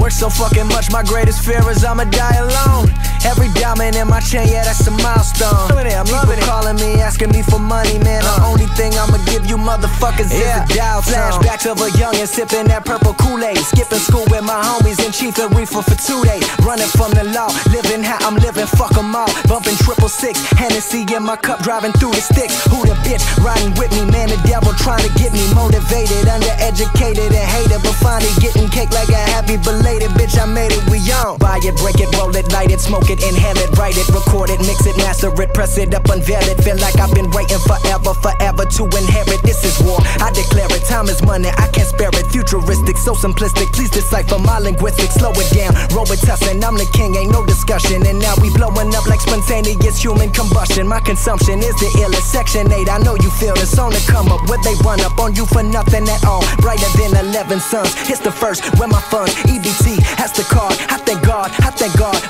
Work so fucking much, my greatest fear is I'ma die alone. Every diamond in my chain, yeah, that's a milestone. I'm loving it. People calling me, asking me for money, man. The only thing I'ma give you motherfuckers is a dial tone. Flashbacks of a youngin' sipping that purple Kool-Aid, skipping school with my homies and chief a reefer for 2 days. Running from the law, living how I'm living, fuck 'em all. Bumping 666, Hennessy in my cup, driving through the sticks. Who the bitch riding with me, man? The devil trying to get me motivated, undereducated and hated, but finally getting cake like a happy belated bitch. I made it, we on. Buy it, break it, roll it, light it, smoke it, inhale it, write it, record it, mix it, master it, press it up, unveil it. Feel like I've been waiting forever, forever to inherit. This is war, I declare it. Time is money, I can't spare it. Futuristic, so simplistic, please decipher my linguistics. Slow it down, roll it, tussin'. I'm the king, ain't no discussion. And now we blowing up like spontaneous human combustion. My consumption is the illest. Section 8, I know you feel this on the come up. Where they run up on you for nothing at all. Brighter than 11 suns, it's the first, where my funds, EBT, has the card. I thank God,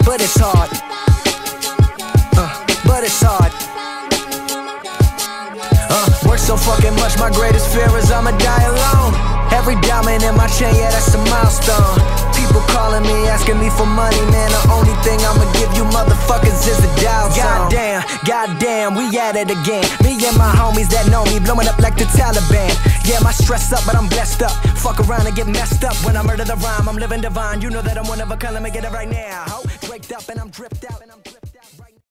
but it's hard. But it's hard. Work so fucking much, my greatest fear is I'ma die alone. Every diamond in my chain, yeah, that's a milestone. People calling me, asking me for money, man. The only thing I'ma give you motherfuckers is a dial tone. Goddamn, goddamn, we at it again. Me and my homies that know me, blowing up like the Taliban. Yeah, my stress up, but I'm blessed up. Fuck around and get messed up. When I murder the rhyme, I'm living divine. You know that I'm one of a kind, let me get it right now. Ho, draked up and I'm dripped out and I'm